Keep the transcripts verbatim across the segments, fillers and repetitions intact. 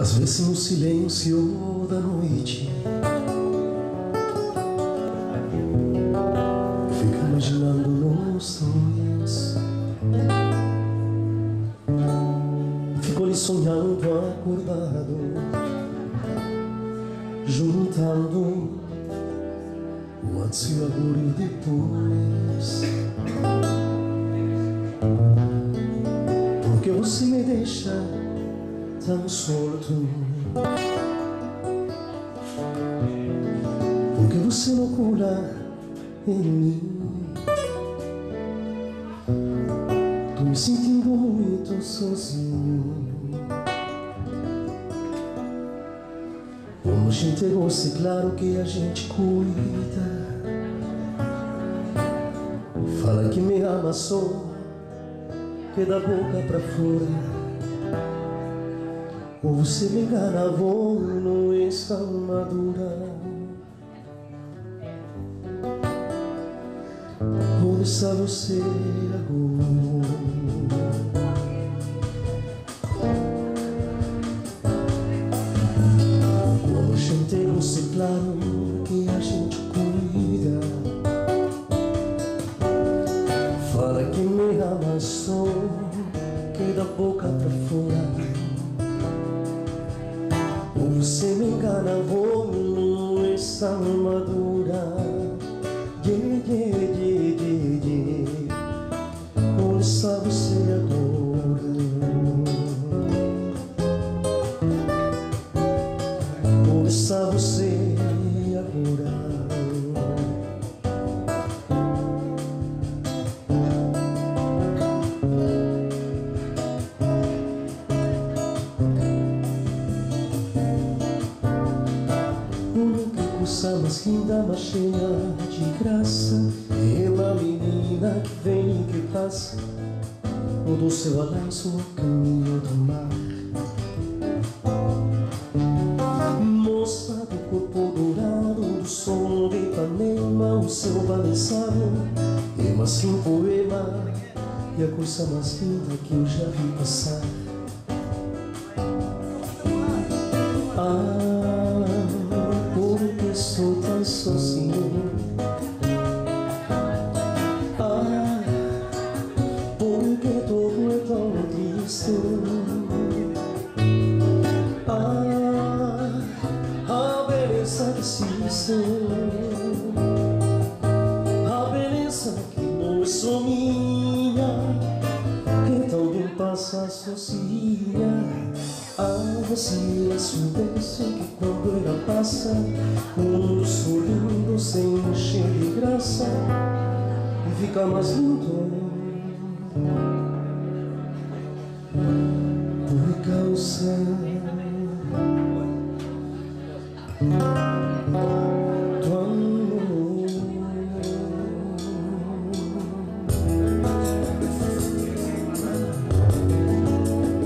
às vezes no silêncio da noite, eu fico imaginando nós dois. Fico ali sonhando acordado, juntando o antes e o agora e o depois. Porque você me deixa tão solto, porque você não cura em mim. Tô me sentindo muito sozinho. Como a gente gosta, é claro que a gente cuida. Fala que me ama só, que da boca pra fora. Ou você me engana, vou, não está madura. Onde está você agora? Quando a gente gosta, é claro que a gente cuida. Fala que me ama só, que da boca pra fora. Você me engana, vou, não está madura. Yeah, yeah, yeah, yeah, yeah. Onde está você agora? Onde está você agora? Mas que ainda mais cheia de graça, é uma menina que vem e que passa. Mudou seu balanço no caminho do mar. Moça do corpo dourado, do sol de Ipanema, o seu balançado é mais que um poema, e a coisa mais linda que eu já vi passar. Ah, sou tão sozinho. Ah, porque todo é tão triste. Ah, a beleza que existe, a beleza que não é só minha, que também passa sozinha. Ah, você é soubesse que quando ela passa, o mundo sorrindo se enche de graça e fica mais lindo por causa do amor. Já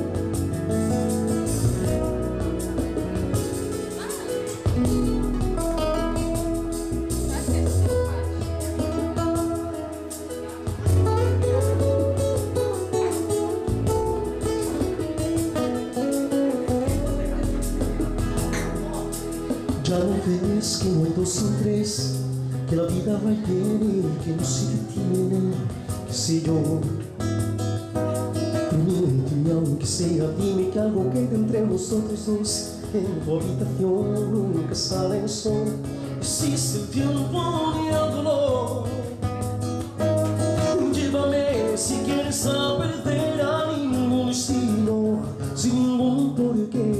não vês que não é dois são três, que a vida vai ter, que não se detiene, que Senhor união, que seja dime que algo queda entre nós outros dois, em habitação nunca sai o sol, se sentiu um bom e a dolor. Diva-me se queres a perder a nenhum destino, sem nenhum porquê.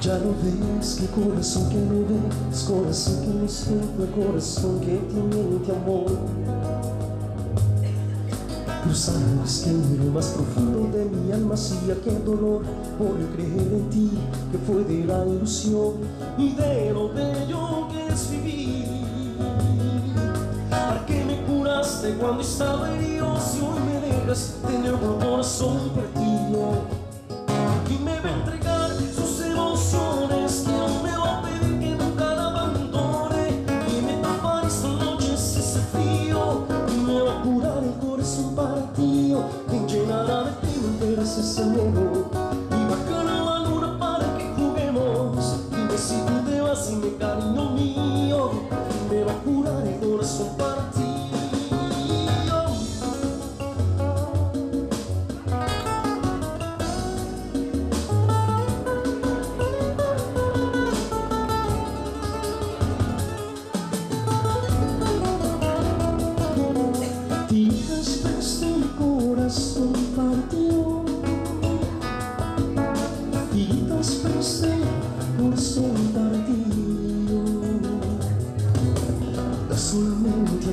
Já não vês que coração que me vês, coração que me sente, coração que te mente amor. Tu sabes que no mais profundo de minha alma se aquele dolor, por creer em ti que foi de la ilusión y de lo bello que es vivir. ¿Para qué me curaste cuando estaba herido si hoy me dejas tener un corazón partido? Para ti, te llenará de ti. se sembró y bajara la luna para que juguemos. Dime si tú te vas y me cariño mío, me va a curar el corazón para ti.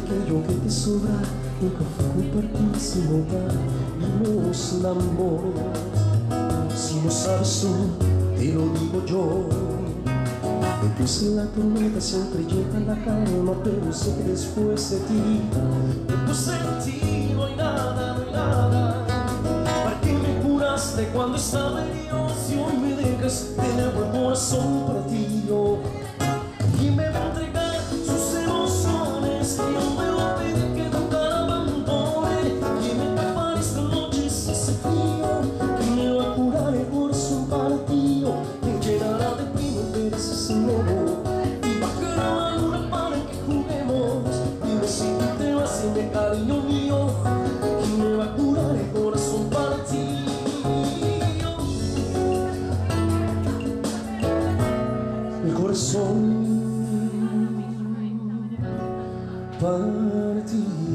Aquello que te sobra, nunca fue compartir sin hogar, vivimos sin amor. Si no sabes tú, te lo digo yo. Después en la tormenta siempre llega la calma, pero sé que después de ti, después de ti no hay nada, no hay nada. ¿Para qué me curaste cuando estaba herido? Si hoy me dejas, tengo el corazón para ti, yo. Y me va a entregar sus emociones. Cariño mío, y me va a curar el corazón para ti. El corazón para ti.